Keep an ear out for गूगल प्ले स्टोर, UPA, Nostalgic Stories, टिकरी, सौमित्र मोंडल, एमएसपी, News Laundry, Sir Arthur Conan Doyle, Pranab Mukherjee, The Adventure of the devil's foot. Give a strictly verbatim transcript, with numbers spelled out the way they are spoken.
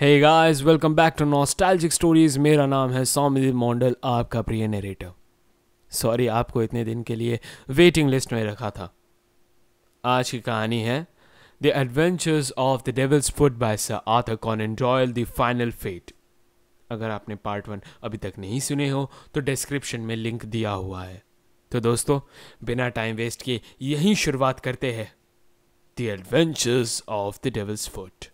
Hey guys, welcome back to nostalgic stories. मेरा नाम है सौमित्र मोंडल, आपका प्रिय नरेटर। सॉरी आपको इतने दिन के लिए वेटिंग लिस्ट में रखा था। आज की कहानी है the adventures of the devil's foot by sir Arthur Conan Doyle, the final fate. अगर आपने पार्ट वन अभी तक नहीं सुने हो तो डिस्क्रिप्शन में लिंक दिया हुआ है। तो दोस्तों, बिना टाइम वेस्ट किए यहीं शुरुआत करते हैं। The adventures of the devil's foot.